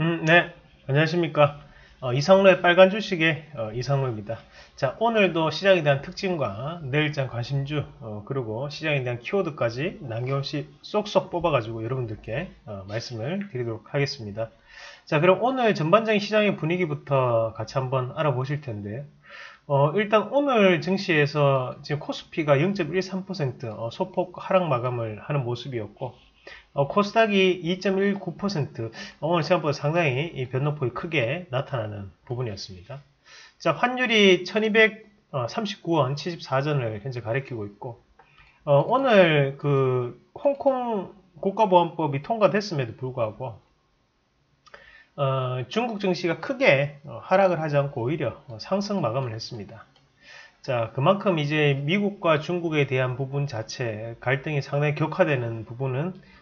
네, 안녕하십니까. 이상로의 빨간 주식의 이상로입니다. 자, 오늘도 시장에 대한 특징과 내일장 관심주 그리고 시장에 대한 키워드까지 남김없이 쏙쏙 뽑아가지고 여러분들께 말씀을 드리도록 하겠습니다. 자, 그럼 오늘 전반적인 시장의 분위기부터 같이 한번 알아보실 텐데, 일단 오늘 증시에서 지금 코스피가 0.13% 소폭 하락 마감을 하는 모습이었고, 코스닥이 2.19% 오늘 생각보다 상당히 이 변동폭이 크게 나타나는 부분이었습니다. 자, 환율이 1239원 74전을 현재 가리키고 있고, 오늘 그 홍콩 국가보안법이 통과됐음에도 불구하고 중국 증시가 크게 하락을 하지 않고 오히려 상승 마감을 했습니다. 자, 그만큼 이제 미국과 중국에 대한 부분 자체 갈등이 상당히 격화되는 부분은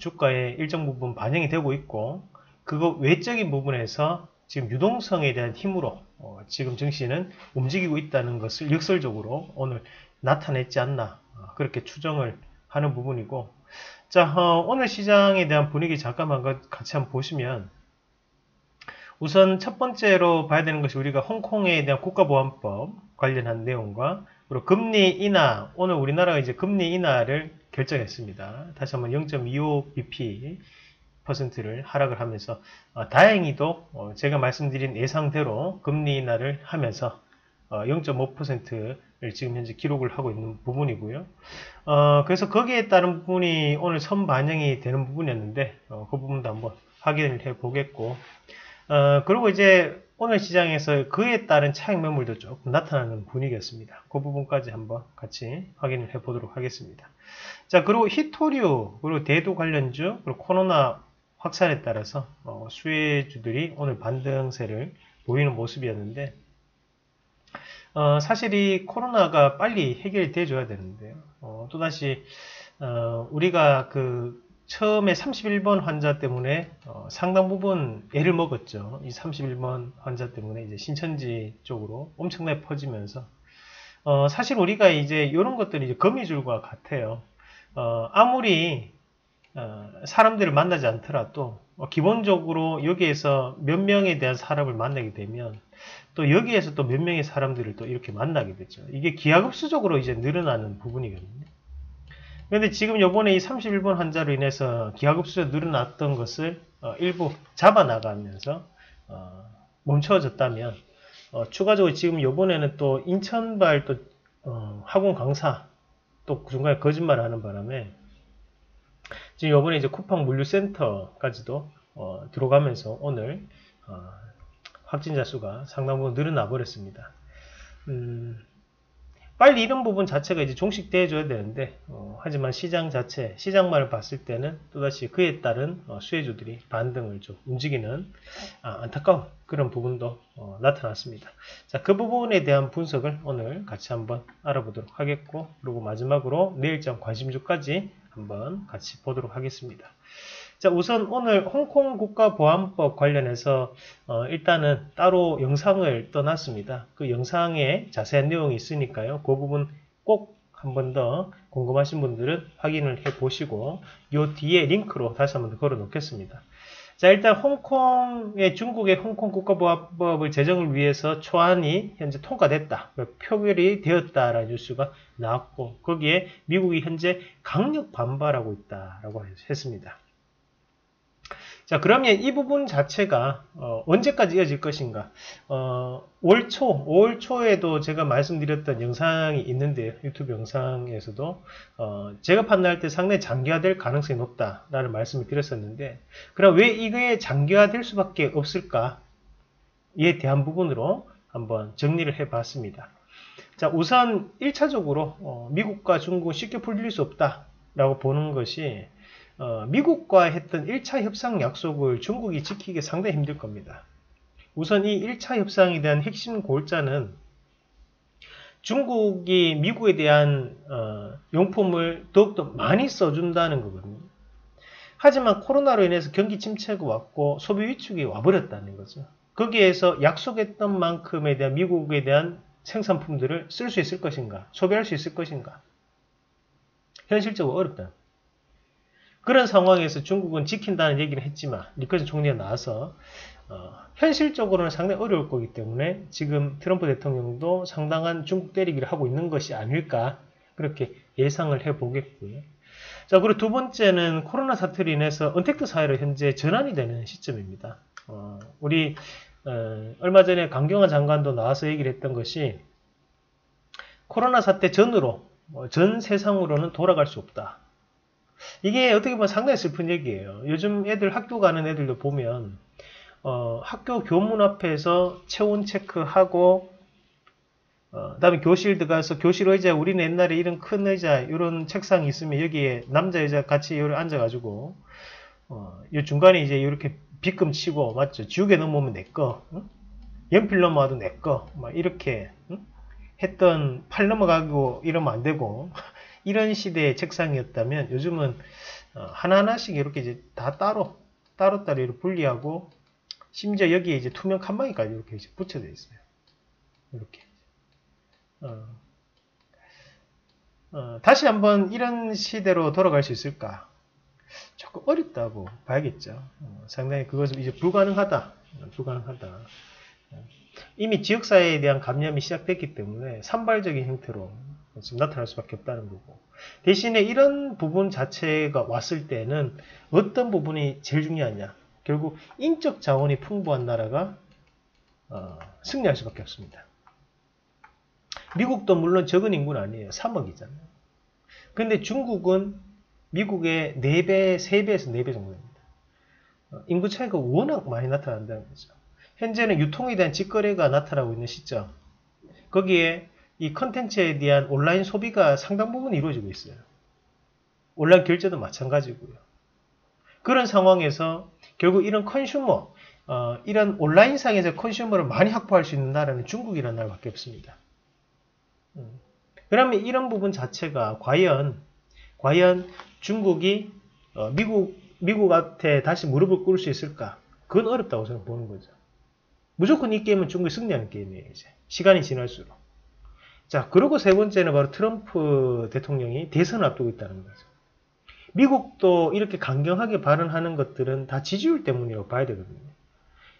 주가에 일정 부분 반영이 되고 있고, 그거 외적인 부분에서 지금 유동성에 대한 힘으로 지금 증시는 움직이고 있다는 것을 역설적으로 오늘 나타냈지 않나, 그렇게 추정을 하는 부분이고, 자, 오늘 시장에 대한 분위기 잠깐만 같이 한번 보시면, 우선 첫 번째로 봐야 되는 것이 우리가 홍콩에 대한 국가보안법 관련한 내용과, 그리고 금리 인하, 오늘 우리나라가 이제 금리 인하를 결정했습니다. 다시 한번 0.25bp를 하락을 하면서, 다행히도 제가 말씀드린 예상대로 금리 인하를 하면서 0.5%를 지금 현재 기록을 하고 있는 부분이고요. 그래서 거기에 따른 부분이 오늘 선반영이 되는 부분이었는데, 그 부분도 한번 확인을 해 보겠고, 그리고 이제 오늘 시장에서 그에 따른 차익 매물도 조금 나타나는 분위기였습니다. 그 부분까지 한번 같이 확인을 해보도록 하겠습니다. 자, 그리고 희토류, 그리고 대두 관련주, 그리고 코로나 확산에 따라서 수혜주들이 오늘 반등세를 보이는 모습이었는데, 사실 이 코로나가 빨리 해결돼 줘야 되는데요. 또다시 우리가 그 처음에 31번 환자 때문에 상당 부분 애를 먹었죠. 이 31번 환자 때문에 이제 신천지 쪽으로 엄청나게 퍼지면서, 사실 우리가 이제 이런 것들이 이제 거미줄과 같아요. 아무리 사람들을 만나지 않더라도 기본적으로 여기에서 몇 명에 대한 사람을 만나게 되면 또 여기에서 또 몇 명의 사람들을 또 이렇게 만나게 되죠. 이게 기하급수적으로 이제 늘어나는 부분이거든요. 그런데 지금 요번에 이 31번 환자로 인해서 기하급수로 늘어났던 것을 일부 잡아나가면서 멈춰졌다면, 추가적으로 지금 요번에는 또 인천발 또 학원 강사 또 그 중간에 거짓말을 하는 바람에 지금 요번에 이제 쿠팡 물류센터까지도 들어가면서 오늘 확진자 수가 상당 부분 늘어나 버렸습니다. 빨리 이런 부분 자체가 이제 종식돼 줘야 되는데, 하지만 시장 자체, 시장만을 봤을 때는 또다시 그에 따른 수혜주들이 반등을 좀 움직이는 안타까운 그런 부분도 나타났습니다. 자, 그 부분에 대한 분석을 오늘 같이 한번 알아보도록 하겠고, 그리고 마지막으로 내일장 관심주까지 한번 같이 보도록 하겠습니다. 자, 우선 오늘 홍콩 국가보안법 관련해서 일단은 따로 영상을 떠났습니다. 그 영상에 자세한 내용이 있으니까요. 그 부분 꼭 한 번 더 궁금하신 분들은 확인을 해보시고, 요 뒤에 링크로 다시 한 번 더 걸어놓겠습니다. 자, 일단 홍콩의, 중국의 홍콩 국가보안법을 제정을 위해서 초안이 현재 통과됐다, 표결이 되었다라는 뉴스가 나왔고, 거기에 미국이 현재 강력 반발하고 있다라고 했습니다. 자, 그러면 이 부분 자체가 언제까지 이어질 것인가. 올 초, 5월 초에도 제가 말씀드렸던 영상이 있는데요. 유튜브 영상에서도 제가 판단할 때 상당히 장기화될 가능성이 높다라는 말씀을 드렸었는데, 그럼 왜 이게 장기화될 수밖에 없을까에 대한 부분으로 한번 정리를 해봤습니다. 자, 우선 1차적으로 미국과 중국은 쉽게 풀릴 수 없다라고 보는 것이, 미국과 했던 1차 협상 약속을 중국이 지키기 상당히 힘들 겁니다. 우선 이 1차 협상에 대한 핵심 골자는 중국이 미국에 대한 용품을 더욱더 많이 써준다는 거거든요. 하지만 코로나로 인해서 경기 침체가 왔고 소비 위축이 와버렸다는 거죠. 거기에서 약속했던 만큼에 대한 미국에 대한 생산품들을 쓸 수 있을 것인가, 소비할 수 있을 것인가, 현실적으로 어렵다. 그런 상황에서 중국은 지킨다는 얘기를 했지만 리커슨 총리가 나와서 현실적으로는 상당히 어려울 거기 때문에 지금 트럼프 대통령도 상당한 중국 때리기를 하고 있는 것이 아닐까 그렇게 예상을 해보겠고요. 자, 그리고 두 번째는 코로나 사태로 인해서 언택트 사회로 현재 전환이 되는 시점입니다. 얼마 전에 강경화 장관도 나와서 얘기를 했던 것이 코로나 사태 전으로 전 세상으로는 돌아갈 수 없다. 이게 어떻게 보면 상당히 슬픈 얘기예요. 요즘 애들 학교 가는 애들도 보면 학교 교문 앞에서 체온 체크하고 그 다음에 교실 들어가서 교실 의자, 우리는 옛날에 이런 큰 의자, 이런 책상이 있으면 여기에 남자, 여자 같이 여기 앉아가지고, 이 중간에 이제 이렇게 빗금 치고, 맞죠? 지우개 넘어오면 내 거, 응? 연필 넘어와도 내 거, 막 이렇게, 응? 했던 팔 넘어가고 이러면 안 되고, 이런 시대의 책상이었다면 요즘은 하나하나씩 이렇게 이제 다 따로따로 이렇게 분리하고, 심지어 여기에 이제 투명 칸막이까지 이렇게 이제 붙여져 있어요. 이렇게. 다시 한번 이런 시대로 돌아갈 수 있을까? 조금 어렵다고 봐야겠죠. 상당히 그것은 이제 불가능하다. 이미 지역사회에 대한 감염이 시작됐기 때문에 산발적인 형태로 지금 나타날 수밖에 없다는 거고, 대신에 이런 부분 자체가 왔을 때는 어떤 부분이 제일 중요하냐? 결국 인적 자원이 풍부한 나라가 승리할 수밖에 없습니다. 미국도 물론 적은 인구는 아니에요. 3억이잖아요. 근데 중국은 미국의 4배, 3배에서 4배 정도입니다. 인구 차이가 워낙 많이 나타난다는 거죠. 현재는 유통에 대한 직거래가 나타나고 있는 시점. 거기에 이 컨텐츠에 대한 온라인 소비가 상당 부분 이루어지고 있어요. 온라인 결제도 마찬가지고요. 그런 상황에서 결국 이런 컨슈머, 이런 온라인상에서 컨슈머를 많이 확보할 수 있는 나라는 중국이라는 나라밖에 없습니다. 그러면 이런 부분 자체가 과연 중국이 미국한테 다시 무릎을 꿇을 수 있을까? 그건 어렵다고 저는 보는 거죠. 무조건 이 게임은 중국이 승리하는 게임이에요. 이제 시간이 지날수록. 자, 그리고 세 번째는 바로 트럼프 대통령이 대선을 앞두고 있다는 거죠. 미국도 이렇게 강경하게 발언하는 것들은 다 지지율 때문이라고 봐야 되거든요.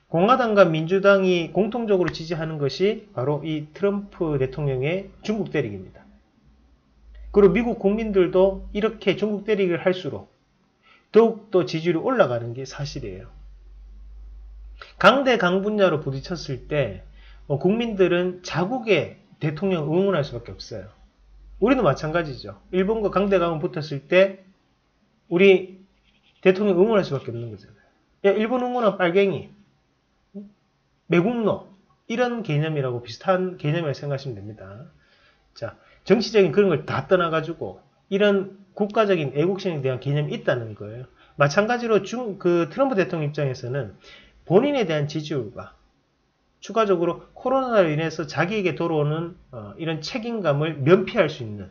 공화당과 민주당이 공통적으로 지지하는 것이 바로 이 트럼프 대통령의 중국 때리기입니다. 그리고 미국 국민들도 이렇게 중국 때리기를 할수록 더욱더 지지율이 올라가는 게 사실이에요. 강대강 분야로 부딪혔을 때 국민들은 자국의 대통령을 응원할 수밖에 없어요. 우리도 마찬가지죠. 일본과 강대강을 붙었을 때 우리 대통령 응원할 수밖에 없는 거잖아요. 야, 일본 응원한 빨갱이. 매국노, 이런 개념이라고 비슷한 개념이라고 생각하시면 됩니다. 자, 정치적인 그런 걸 다 떠나가지고 이런 국가적인 애국심에 대한 개념이 있다는 거예요. 마찬가지로 트럼프 대통령 입장에서는 본인에 대한 지지율과 추가적으로 코로나로 인해서 자기에게 돌아오는 이런 책임감을 면피할 수 있는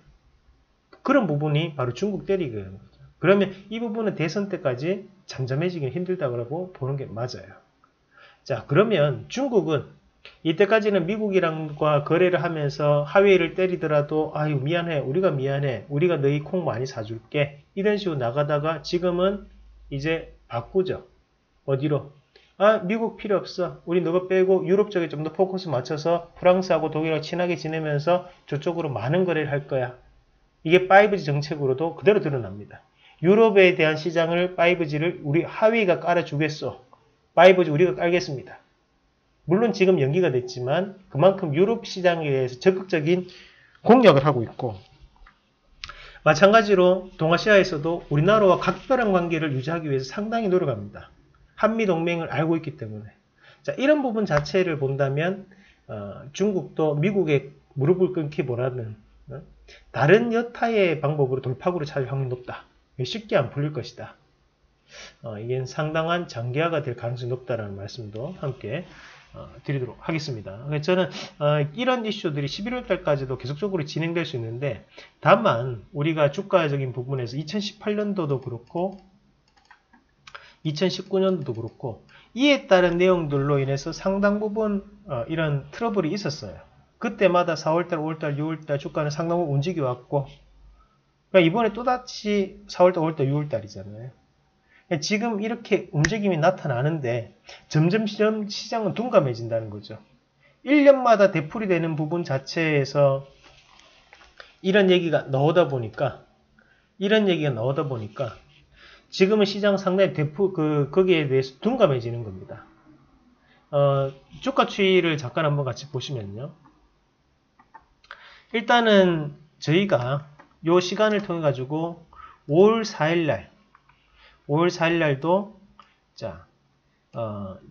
그런 부분이 바로 중국 때리기라는 거죠. 그러면 이 부분은 대선 때까지 잠잠해지긴 힘들다고 보는 게 맞아요. 자, 그러면 중국은 이때까지는 미국이랑과 거래를 하면서 화웨이를 때리더라도 아유 미안해 우리가 너희 콩 많이 사줄게 이런 식으로 나가다가 지금은 이제 바꾸죠. 어디로? 아, 미국 필요 없어. 우리 너가 빼고 유럽 쪽에 좀 더 포커스 맞춰서 프랑스하고 독일하고 친하게 지내면서 저쪽으로 많은 거래를 할 거야. 이게 5G 정책으로도 그대로 드러납니다. 유럽에 대한 시장을 5G를 우리 화웨이가 깔아주겠어. 5G 우리가 깔겠습니다. 물론 지금 연기가 됐지만 그만큼 유럽 시장에 대해서 적극적인 공략을 하고 있고, 마찬가지로 동아시아에서도 우리나라와 각별한 관계를 유지하기 위해서 상당히 노력합니다. 한미동맹을 알고 있기 때문에. 자, 이런 부분 자체를 본다면 중국도 미국의 무릎을 끊기보다는 다른 여타의 방법으로 돌파구를 찾을 확률이 높다. 쉽게 안 풀릴 것이다. 이게 상당한 장기화가 될 가능성이 높다라는 말씀도 함께 드리도록 하겠습니다. 저는 이런 이슈들이 11월 달까지도 계속적으로 진행될 수 있는데, 다만 우리가 주가적인 부분에서 2018년도도 그렇고 2019년도도 그렇고 이에 따른 내용들로 인해서 상당 부분 이런 트러블이 있었어요. 그때마다 4월달, 5월달, 6월달 주가는 상당 부분 움직여왔고, 그러니까 이번에 또다시 4월달, 5월달, 6월달이잖아요. 지금 이렇게 움직임이 나타나는데 점점 시장은 둔감해진다는 거죠. 1년마다 되풀이 되는 부분 자체에서 이런 얘기가 나오다 보니까 지금은 시장 상당히 거기에 대해서 둔감해지는 겁니다. 주가 추이를 잠깐 한번 같이 보시면요. 일단은 저희가 요 시간을 통해 가지고 5월 4일날도 자,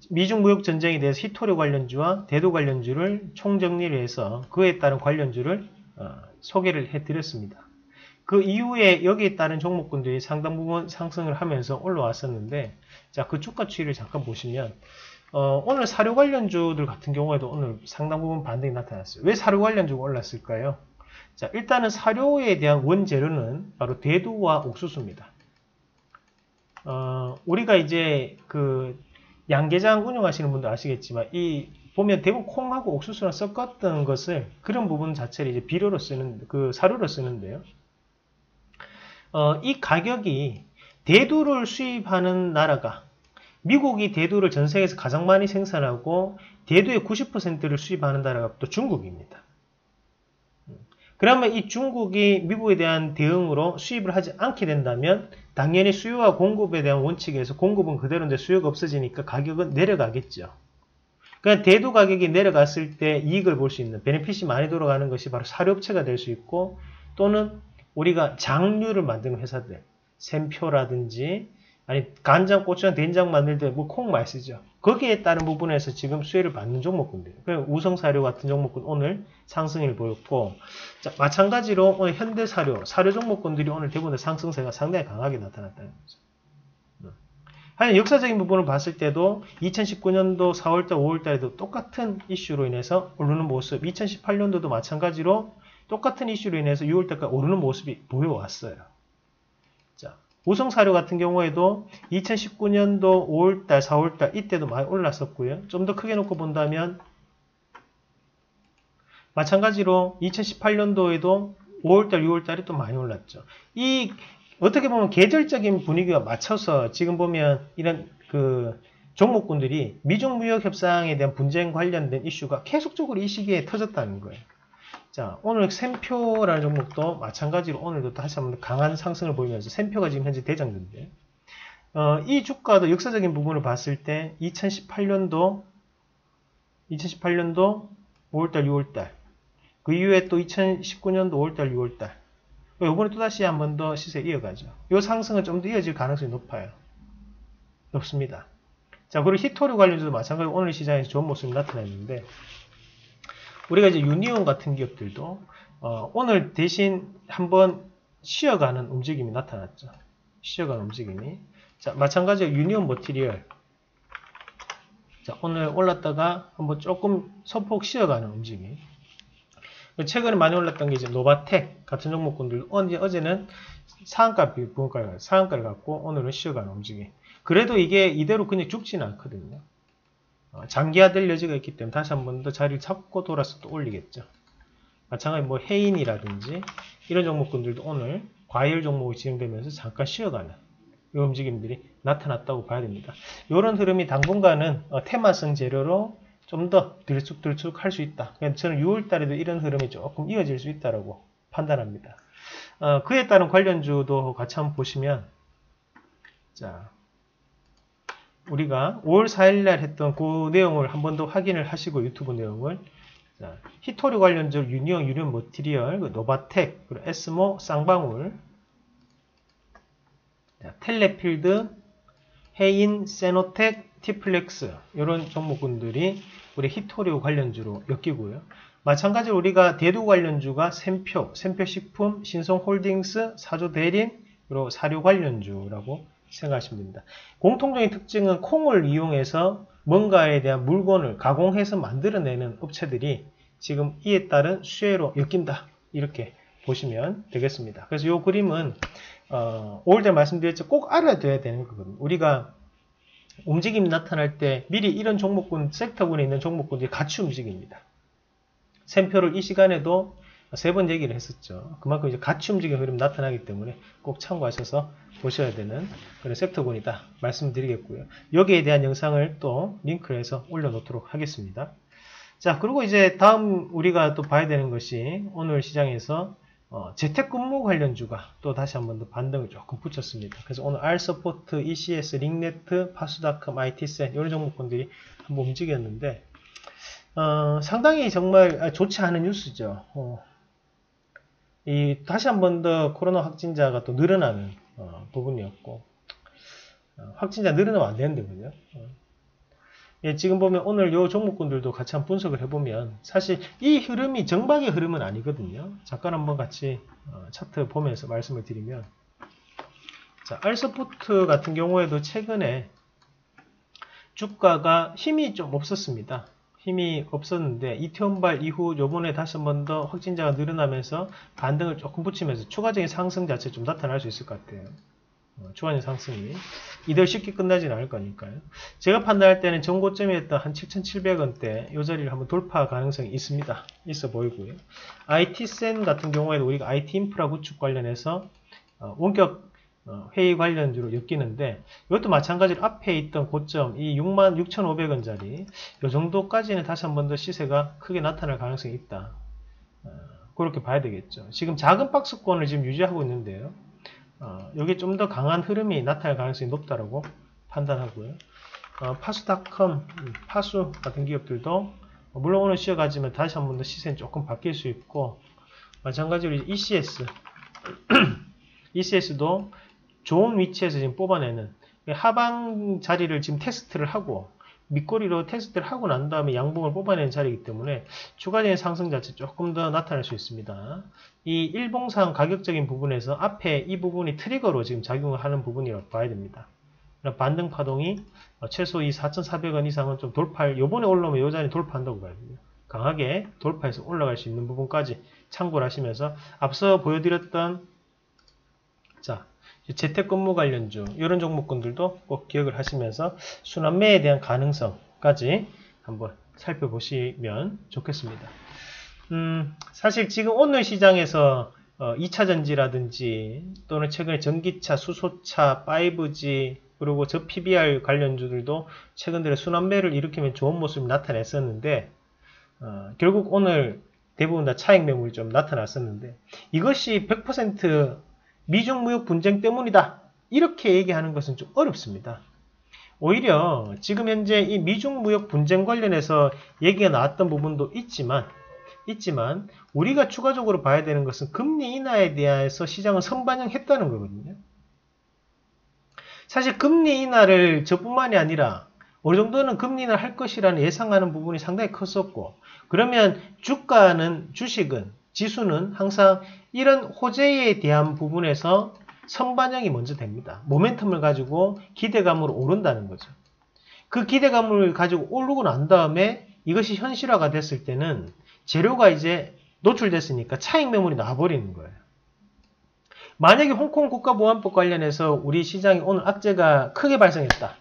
미중 무역 전쟁에 대해서 희토류 관련주와 대두 관련주를 총정리를 해서 그에 따른 관련주를 소개를 해드렸습니다. 그 이후에 여기에 따른 종목군들이 상당 부분 상승을 하면서 올라왔었는데, 자, 그 주가 추이를 잠깐 보시면 오늘 사료 관련주들 같은 경우에도 오늘 상당 부분 반등이 나타났어요. 왜 사료 관련주가 올랐을까요? 자, 일단은 사료에 대한 원재료는 바로 대두와 옥수수입니다. 우리가 이제 그 양계장 운영하시는 분들 아시겠지만 이 보면 대부분 콩하고 옥수수랑 섞었던 것을 그런 부분 자체를 이제 비료로 쓰는 그 사료로 쓰는데요. 이 가격이 대두를 수입하는 나라가 미국이 대두를 전 세계에서 가장 많이 생산하고 대두의 90%를 수입하는 나라가 또 중국입니다. 그러면 이 중국이 미국에 대한 대응으로 수입을 하지 않게 된다면 당연히 수요와 공급에 대한 원칙에서 공급은 그대로인데 수요가 없어지니까 가격은 내려가겠죠. 그러니까 대두 가격이 내려갔을 때 이익을 볼 수 있는 베네핏이 많이 돌아가는 것이 바로 사료업체가 될 수 있고, 또는 우리가 장류를 만드는 회사들, 샘표라든지 아니 간장, 고추장, 된장 만들 때 뭐 콩 많이 쓰죠. 거기에 따른 부분에서 지금 수혜를 받는 종목군들. 우성사료 같은 종목군 오늘 상승을 보였고, 자, 마찬가지로 오늘 현대사료, 사료 종목군들이 오늘 대부분 상승세가 상당히 강하게 나타났다는 거죠. 하여튼 역사적인 부분을 봤을 때도 2019년도 4월달, 5월달에도 똑같은 이슈로 인해서 오르는 모습, 2018년도도 마찬가지로 똑같은 이슈로 인해서 6월달까지 오르는 모습이 보여왔어요. 자, 우성사료 같은 경우에도 2019년도 5월달, 4월달 이때도 많이 올랐었고요. 좀 더 크게 놓고 본다면 마찬가지로 2018년도에도 5월달, 6월달에 또 많이 올랐죠. 이 어떻게 보면 계절적인 분위기와 맞춰서 지금 보면 이런 그 종목군들이 미중 무역 협상에 대한 분쟁 관련된 이슈가 계속적으로 이 시기에 터졌다는 거예요. 자, 오늘 샘표라는 종목도 마찬가지로 오늘도 다시 한번 강한 상승을 보이면서 샘표가 지금 현재 대장주인데, 이 주가도 역사적인 부분을 봤을 때 2018년도 5월달, 6월달 그 이후에 또 2019년도 5월달, 6월달 요번에 또다시 한번 더 시세 이어가죠. 이 상승은 좀 더 이어질 가능성이 높습니다. 자, 그리고 희토류 관련주도 마찬가지로 오늘 시장에서 좋은 모습이 나타났는데, 우리가 이제 유니온 같은 기업들도 오늘 대신 한번 쉬어가는 움직임이 나타났죠. 쉬어가는 움직임이. 자, 마찬가지로 유니온 머티리얼. 자, 오늘 올랐다가 한번 조금 소폭 쉬어가는 움직임. 최근에 많이 올랐던 게 이제 노바텍 같은 종목군들, 어제는 상한가를 갖고 오늘은 쉬어가는 움직임. 그래도 이게 이대로 그냥 죽지는 않거든요. 장기화될 여지가 있기 때문에 다시 한 번 더 자리를 잡고 돌아서 또 올리겠죠. 마찬가지 뭐 해인이라든지 이런 종목군들도 오늘 과열 종목이 진행되면서 잠깐 쉬어가는 이 움직임들이 나타났다고 봐야 됩니다. 이런 흐름이 당분간은 테마성 재료로 좀 더 들쑥들쑥 할 수 있다. 저는 6월달에도 이런 흐름이 조금 이어질 수 있다고 판단합니다. 그에 따른 관련주도 같이 한번 보시면, 자, 우리가 5월 4일날 했던 그 내용을 한 번 더 확인을 하시고, 유튜브 내용을, 자, 희토류 관련주 유니온 머티리얼, 노바텍, 그리고 에스모, 쌍방울, 자, 텔레필드, 해인, 세노텍, 티플렉스 이런 종목군들이 우리 희토류 관련주로 엮이고요. 마찬가지로 우리가 대두 관련주가 샘표식품, 신성홀딩스, 사조대림, 그리고 사료 관련주라고 생각하시면 됩니다. 공통적인 특징은 콩을 이용해서 뭔가에 대한 물건을 가공해서 만들어내는 업체들이 지금 이에 따른 수혜로 엮인다, 이렇게 보시면 되겠습니다. 그래서 이 그림은 5월달 말씀드렸죠. 꼭 알아둬야 되는 거거든요. 우리가 움직임이 나타날 때 미리 이런 섹터군에 있는 종목군들이 같이 움직입니다. 샘표를 이 시간에도 세 번 얘기를 했었죠. 그만큼 이제 같이 움직이는 흐름이 나타나기 때문에 꼭 참고하셔서 보셔야 되는 그런 섹터군이다 말씀드리겠고요. 여기에 대한 영상을 또 링크해서 올려놓도록 하겠습니다. 자, 그리고 이제 다음 우리가 또 봐야 되는 것이 오늘 시장에서 재택근무 관련주가 또 다시 한번 더 반등을 조금 붙였습니다. 그래서 오늘 알서포트, ECS, 링네트, 파수닷컴, IT센 이런 종목군들이 한번 움직였는데 상당히 정말 좋지 않은 뉴스죠. 이 다시 한번 더 코로나 확진자가 또 늘어나는 부분이었고 확진자 늘어나면 안 되는데 그죠? 예, 지금 보면 오늘 요 종목군들도 같이 한번 분석을 해보면 사실 이 흐름이 정박의 흐름은 아니거든요. 잠깐 한번 같이 차트 보면서 말씀을 드리면 자, 알서포트 같은 경우에도 최근에 주가가 힘이 좀 없었습니다. 힘이 없었는데 이태원발 이후 요번에 다시 한번 더 확진자가 늘어나면서 반등을 조금 붙이면서 추가적인 상승 자체 좀 나타날 수 있을 것 같아요. 주간의 상승이 이대로 쉽게 끝나지는 않을 거니까요. 제가 판단할 때는 전고점이었던 한 7,700원대 이 자리를 한번 돌파 가능성이 있습니다. 있어 보이고요. IT센 같은 경우에도 우리가 IT 인프라 구축 관련해서 원격 회의 관련주로 엮이는데 이것도 마찬가지로 앞에 있던 고점 이 66,500원 자리 이 정도까지는 다시 한 번 더 시세가 크게 나타날 가능성이 있다. 그렇게 봐야 되겠죠. 지금 작은 박스권을 지금 유지하고 있는데요. 여기 좀 더 강한 흐름이 나타날 가능성이 높다라고 판단하고요. 파수닷컴, 파수 같은 기업들도 물론 오늘 쉬어가지만 다시 한 번 더 시세는 조금 바뀔 수 있고 마찬가지로 이제 ECS, ECS도 좋은 위치에서 지금 뽑아내는 하방 자리를 지금 테스트를 하고 밑꼬리로 테스트를 하고 난 다음에 양봉을 뽑아내는 자리이기 때문에 추가적인 상승 자체 조금 더 나타날 수 있습니다. 이 일봉상 가격적인 부분에서 앞에 이 부분이 트리거로 지금 작용을 하는 부분이라고 봐야 됩니다. 반등 파동이 최소 이 4,400원 이상은 좀 돌파를 요번에 올라오면 요 자리 돌파한다고 봐야 됩니다. 강하게 돌파해서 올라갈 수 있는 부분까지 참고를 하시면서 앞서 보여드렸던 자 재택근무 관련주 이런 종목군들도 꼭 기억을 하시면서 순환매에 대한 가능성까지 한번 살펴보시면 좋겠습니다. 사실 지금 오늘 시장에서 2차전지라든지 또는 최근에 전기차, 수소차, 5G 그리고 저 PBR 관련주들도 최근 들에 순환매를 일으키면 좋은 모습이 나타냈었는데 결국 오늘 대부분 다 차익 매물이 좀 나타났었는데 이것이 100% 미중 무역 분쟁 때문이다. 이렇게 얘기하는 것은 좀 어렵습니다. 오히려 지금 현재 이 미중 무역 분쟁 관련해서 얘기가 나왔던 부분도 있지만 우리가 추가적으로 봐야 되는 것은 금리 인하에 대해서 시장은 선반영했다는 거거든요. 사실 금리 인하를 저뿐만이 아니라 어느 정도는 금리 인하를 할 것이라는 예상하는 부분이 상당히 컸었고 그러면 지수는 항상 이런 호재에 대한 부분에서 선반영이 먼저 됩니다. 모멘텀을 가지고 기대감으로 오른다는 거죠. 그 기대감을 가지고 오르고 난 다음에 이것이 현실화가 됐을 때는 재료가 이제 노출됐으니까 차익 매물이 나와버리는 거예요. 만약에 홍콩 국가보안법 관련해서 우리 시장이 오늘 악재가 크게 발생했다.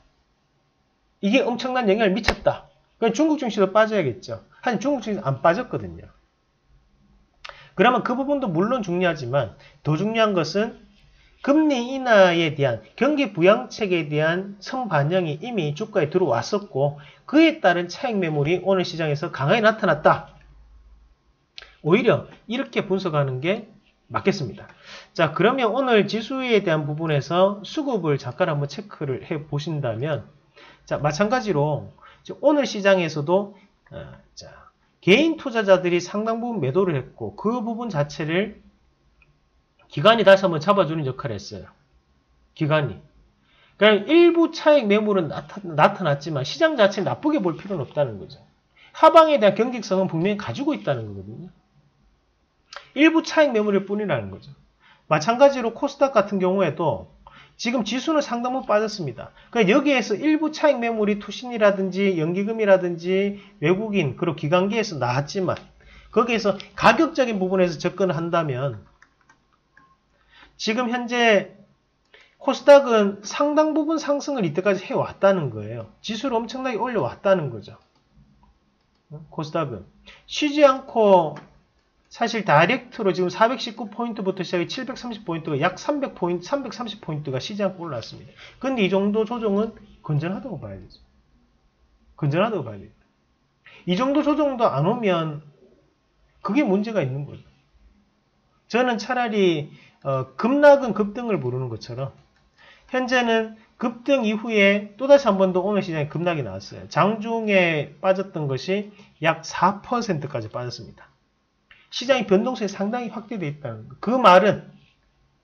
이게 엄청난 영향을 미쳤다. 그럼 중국 증시도 빠져야겠죠. 하지만 중국 증시는 안 빠졌거든요. 그러면 그 부분도 물론 중요하지만 더 중요한 것은 금리 인하에 대한 경기 부양책에 대한 선반영이 이미 주가에 들어왔었고 그에 따른 차익 매물이 오늘 시장에서 강하게 나타났다. 오히려 이렇게 분석하는 게 맞겠습니다. 자, 그러면 오늘 지수에 대한 부분에서 수급을 잠깐 한번 체크를 해 보신다면 자, 마찬가지로 오늘 시장에서도 개인 투자자들이 상당 부분 매도를 했고 그 부분 자체를 기관이 다시 한번 잡아주는 역할을 했어요. 기관이. 그러니까 일부 차익 매물은 나타났지만 시장 자체는 나쁘게 볼 필요는 없다는 거죠. 하방에 대한 경직성은 분명히 가지고 있다는 거거든요. 일부 차익 매물일 뿐이라는 거죠. 마찬가지로 코스닥 같은 경우에도 지금 지수는 상당 부분 빠졌습니다. 그러니까 여기에서 일부 차익 매물이 투신이라든지 연기금이라든지 외국인 그리고 기관기에서 나왔지만 거기에서 가격적인 부분에서 접근한다면 지금 현재 코스닥은 상당 부분 상승을 이때까지 해왔다는 거예요. 지수를 엄청나게 올려왔다는 거죠. 코스닥은 쉬지 않고 사실 다이렉트로 지금 419포인트부터 시작해 730포인트가 약 300포인트, 330포인트가 시장으로 올랐습니다. 근데 이 정도 조정은 건전하다고 봐야 되죠. 건전하다고 봐야 됩니다. 이 정도 조정도 안 오면 그게 문제가 있는 거죠. 저는 차라리 급락은 급등을 모르는 것처럼 현재는 급등 이후에 또다시 한 번 더 오늘 시장에 급락이 나왔어요. 장중에 빠졌던 것이 약 4%까지 빠졌습니다. 시장의 변동성이 상당히 확대되어 있다는 것. 그 말은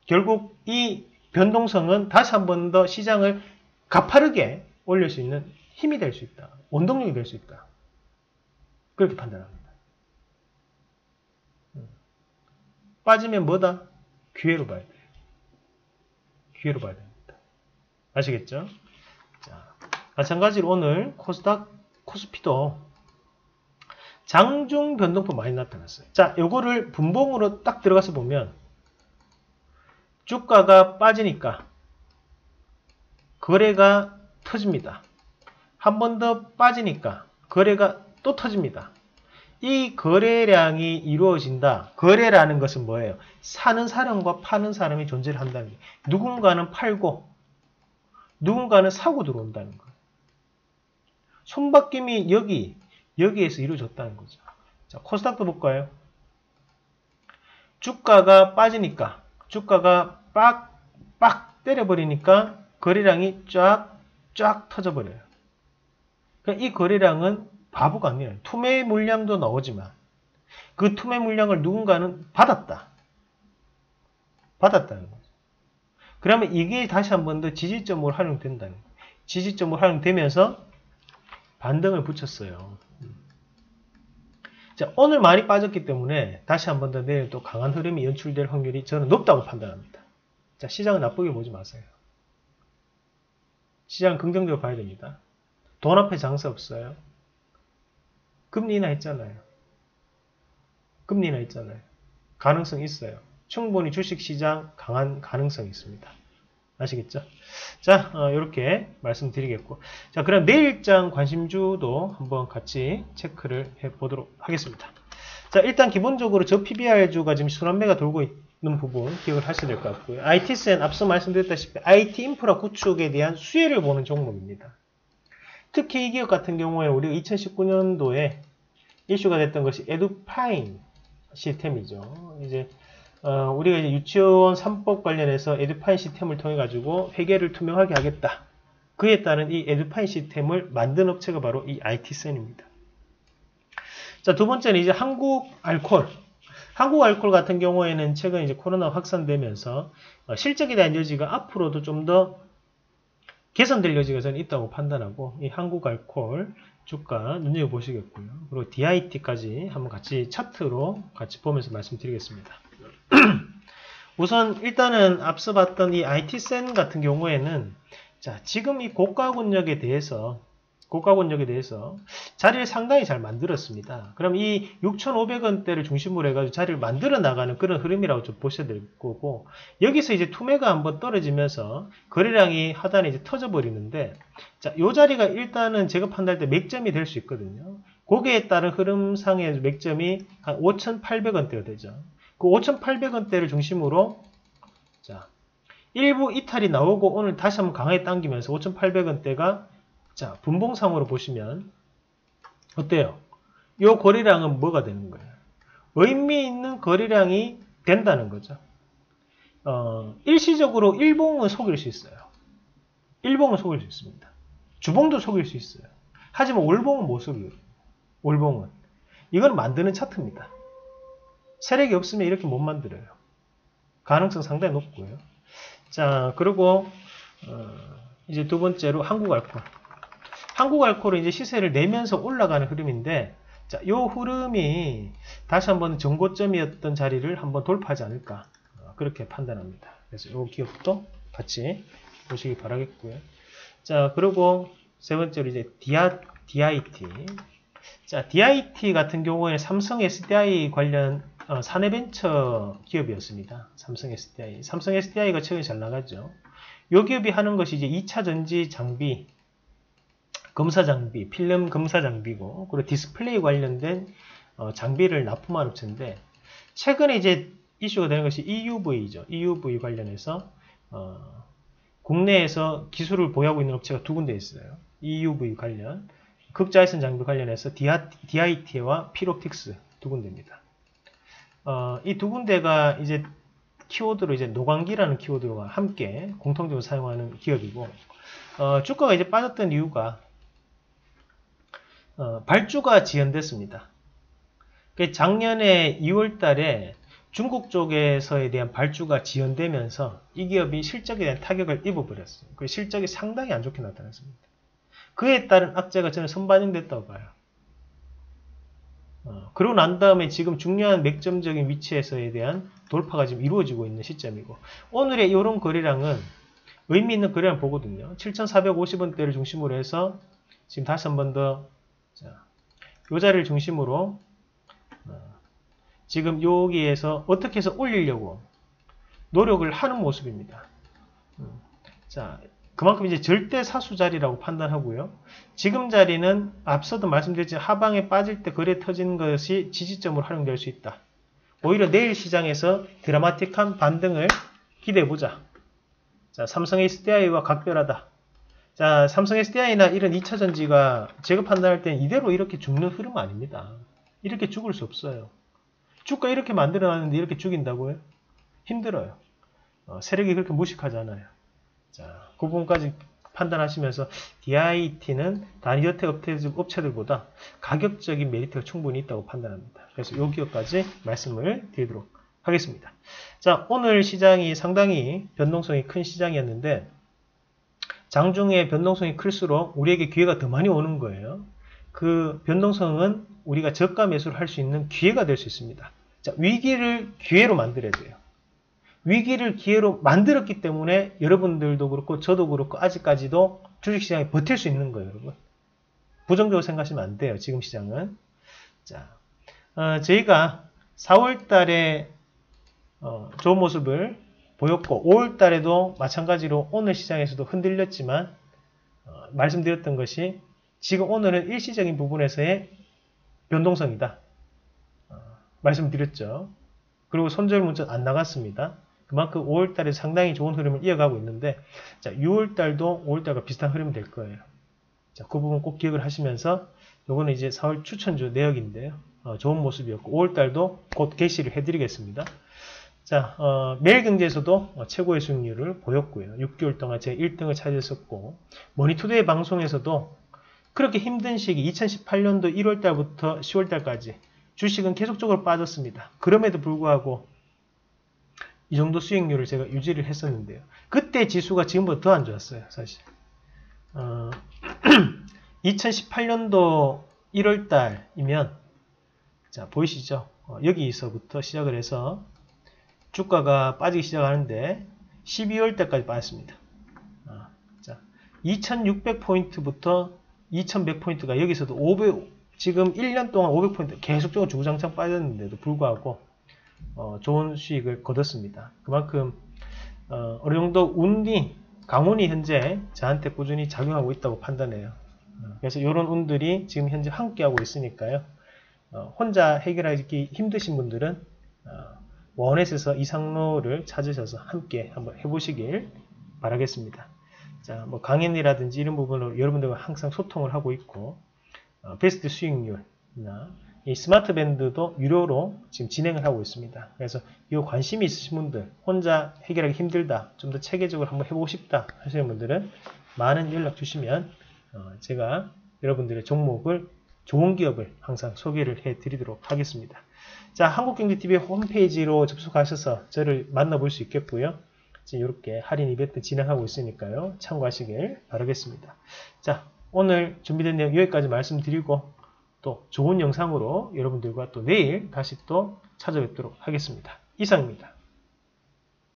결국 이 변동성은 다시 한 번 더 시장을 가파르게 올릴 수 있는 힘이 될 수 있다. 원동력이 될 수 있다. 그렇게 판단합니다. 빠지면 뭐다? 기회로 봐야 돼요. 기회로 봐야 됩니다. 아시겠죠? 자, 마찬가지로 오늘 코스닥, 코스피도 장중 변동폭 많이 나타났어요. 자, 요거를 분봉으로 딱 들어가서 보면 주가가 빠지니까 거래가 터집니다. 한 번 더 빠지니까 거래가 또 터집니다. 이 거래량이 이루어진다. 거래라는 것은 뭐예요? 사는 사람과 파는 사람이 존재를 한다는 거예요. 누군가는 팔고 누군가는 사고 들어온다는 거예요. 손바뀜이 여기에서 이루어졌다는 거죠. 자, 코스닥도 볼까요? 주가가 빠지니까 주가가 빡 때려버리니까 거래량이 쫙 터져버려요. 그러니까 이 거래량은 바보가 아니에요. 투매 물량도 나오지만 그 투매 물량을 누군가는 받았다는 거죠. 그러면 이게 다시 한 번 더 지지점으로 활용된다는 거예요. 지지점으로 활용되면서 반등을 붙였어요. 자, 오늘 많이 빠졌기 때문에 다시 한 번 더 내일 또 강한 흐름이 연출될 확률이 저는 높다고 판단합니다. 자, 시장은 나쁘게 보지 마세요. 시장은 긍정적으로 봐야 됩니다. 돈 앞에 장사 없어요. 금리 인하 했잖아요. 금리 인하 했잖아요. 가능성 있어요. 충분히 주식시장 강한 가능성이 있습니다. 아시겠죠? 자, 이렇게 말씀드리겠고. 자, 그럼 내일장 관심주도 한번 같이 체크를 해보도록 하겠습니다. 자, 일단 기본적으로 저 PBR주가 지금 순환매가 돌고 있는 부분 기억을 하셔야 될 것 같고요. IT센 앞서 말씀드렸다시피 IT 인프라 구축에 대한 수혜를 보는 종목입니다. 특히 이 기업 같은 경우에 우리가 2019년도에 이슈가 됐던 것이 에듀파인 시스템이죠. 이제 우리가 이제 유치원 3법 관련해서 에듀파인 시스템을 통해 가지고 회계를 투명하게 하겠다. 그에 따른 이 에듀파인 시스템을 만든 업체가 바로 이 IT센입니다. 자, 두 번째는 이제 한국알콜. 한국알콜 같은 경우에는 최근 이제 코로나 확산되면서 실적에 대한 여지가 앞으로도 좀 더 개선될 여지가 저는 있다고 판단하고 이 한국알콜 주가 눈여겨보시겠고요. 그리고 DIT까지 한번 같이 차트로 같이 보면서 말씀드리겠습니다. 우선 일단은 앞서 봤던 이 IT센 같은 경우에는 자, 지금 이 고가 권역에 대해서 자리를 상당히 잘 만들었습니다. 그럼 이 6,500원대를 중심으로 해가지고 자리를 만들어 나가는 그런 흐름이라고 좀 보셔야 될 거고, 여기서 이제 투매가 한번 떨어지면서 거래량이 하단에 이제 터져버리는데, 자, 이 자리가 일단은 제가 판단할 때 맥점이 될 수 있거든요. 거기에 따른 흐름상의 맥점이 한 5,800원대가 되죠. 그 5,800원대를 중심으로, 자, 일부 이탈이 나오고 오늘 다시 한번 강하게 당기면서 5,800원대가 자, 분봉상으로 보시면 어때요? 요 거래량은 뭐가 되는 거예요? 의미 있는 거래량이 된다는 거죠. 일시적으로 일봉은 속일 수 있어요. 일봉은 속일 수 있습니다. 주봉도 속일 수 있어요. 하지만 월봉은 못 속여요. 월봉은. 이건 만드는 차트입니다. 세력이 없으면 이렇게 못 만들어요. 가능성 상당히 높고요. 자, 그리고 이제 두 번째로 한국알콜. 한국알콜은 이제 시세를 내면서 올라가는 흐름인데, 자, 요 흐름이 다시 한번 전고점이었던 자리를 한번 돌파하지 않을까 그렇게 판단합니다. 그래서 요 기업도 같이 보시기 바라겠고요. 자, 그리고 세 번째로 이제 DIT. 자, DIT 같은 경우에는 삼성 SDI 관련 사내벤처 기업이었습니다. 삼성 SDI가 최근에 잘 나가죠. 요 기업이 하는 것이 이제 2차 전지 장비, 검사장비, 필름 검사장비고, 그리고 디스플레이 관련된 장비를 납품한 업체인데, 최근에 이제 이슈가 되는 것이 EUV죠. EUV 관련해서 국내에서 기술을 보유하고 있는 업체가 두 군데 있어요. EUV 관련, 극자외선 장비 관련해서 DIT와 필옵틱스 두 군데입니다. 이 두 군데가 이제 키워드로 이제 노광기라는 키워드와 함께 공통적으로 사용하는 기업이고, 주가가 이제 빠졌던 이유가 발주가 지연됐습니다. 작년에 2월 달에 중국 쪽에서에 대한 발주가 지연되면서 이 기업이 실적에 대한 타격을 입어버렸어요. 그 실적이 상당히 안 좋게 나타났습니다. 그에 따른 악재가 저는 선반영됐다고 봐요. 그러고 난 다음에 지금 중요한 맥점적인 위치에서에 대한 돌파가 지금 이루어지고 있는 시점이고, 오늘의 이런 거래량은 의미 있는 거래량 보거든요. 7,450원대를 중심으로 해서 지금 다시 한 번 더 이 자리를 중심으로 지금 여기에서 어떻게 해서 올리려고 노력을 하는 모습입니다. 자, 그만큼 이제 절대 사수 자리라고 판단하고요. 지금 자리는 앞서도 말씀드렸지만 하방에 빠질 때 거래 터지는 것이 지지점으로 활용될 수 있다. 오히려 내일 시장에서 드라마틱한 반등을 기대해보자. 자, 삼성 SDI와 각별하다. 자, 삼성 SDI나 이런 2차전지가 제가 판단할 땐 이대로 이렇게 죽는 흐름 아닙니다. 이렇게 죽을 수 없어요. 주가 이렇게 만들어놨는데 이렇게 죽인다고요? 힘들어요. 세력이 그렇게 무식하지 않아요. 자, 그 부분까지 판단하시면서 DIT는 단위 여태 업체들보다 가격적인 메리트가 충분히 있다고 판단합니다. 그래서 이 기업까지 말씀을 드리도록 하겠습니다. 자, 오늘 시장이 상당히 변동성이 큰 시장이었는데, 장중에 변동성이 클수록 우리에게 기회가 더 많이 오는 거예요. 그 변동성은 우리가 저가 매수를 할 수 있는 기회가 될 수 있습니다. 자, 위기를 기회로 만들어야 돼요. 위기를 기회로 만들었기 때문에 여러분들도 그렇고 저도 그렇고 아직까지도 주식시장에 버틸 수 있는 거예요. 여러분, 부정적으로 생각하시면 안 돼요. 지금 시장은. 자, 저희가 4월달에 좋은 모습을 보였고 5월달에도 마찬가지로 오늘 시장에서도 흔들렸지만 말씀드렸던 것이 지금 오늘은 일시적인 부분에서의 변동성이다. 말씀드렸죠. 그리고 손절 문자 안 나갔습니다. 그만큼 5월달에 상당히 좋은 흐름을 이어가고 있는데, 자, 6월달도 5월달과 비슷한 흐름이 될 거예요. 자, 그 부분 꼭 기억을 하시면서, 요거는 이제 4월 추천주 내역인데요. 좋은 모습이었고 5월달도 곧 게시를 해드리겠습니다. 자, 매일경제에서도 최고의 수익률을 보였고요. 6개월 동안 제 1등을 차지했었고, 머니투데이 방송에서도 그렇게 힘든 시기 2018년도 1월달부터 10월달까지 주식은 계속적으로 빠졌습니다. 그럼에도 불구하고 이 정도 수익률을 제가 유지를 했었는데요. 그때 지수가 지금보다 더 안 좋았어요. 사실 2018년도 1월달이면 자, 보이시죠? 여기서부터 시작을 해서 주가가 빠지기 시작하는데 12월달까지 빠졌습니다. 자, 2600포인트부터 2100포인트가 여기서도 500, 지금 1년 동안 500포인트 계속적으로 주구장창 빠졌는데도 불구하고 좋은 수익을 거뒀습니다. 그만큼 어느 정도 운이, 강운이 현재 저한테 꾸준히 작용하고 있다고 판단해요. 그래서 이런 운들이 지금 현재 함께하고 있으니까요. 혼자 해결하기 힘드신 분들은 원에서 이상로를 찾으셔서 함께 한번 해보시길 바라겠습니다. 자, 뭐 강연이라든지 이런 부분으로 여러분들과 항상 소통을 하고 있고, 베스트 수익률이나 이 스마트 밴드도 유료로 지금 진행을 하고 있습니다. 그래서 이 관심이 있으신 분들, 혼자 해결하기 힘들다, 좀 더 체계적으로 한번 해보고 싶다 하시는 분들은 많은 연락 주시면 제가 여러분들의 종목을, 좋은 기업을 항상 소개를 해드리도록 하겠습니다. 자, 한국경제TV 홈페이지로 접속하셔서 저를 만나볼 수 있겠고요. 지금 이렇게 할인 이벤트 진행하고 있으니까요. 참고하시길 바라겠습니다. 자, 오늘 준비된 내용 여기까지 말씀드리고, 또 좋은 영상으로 여러분들과 또 내일 다시 또 찾아뵙도록 하겠습니다. 이상입니다.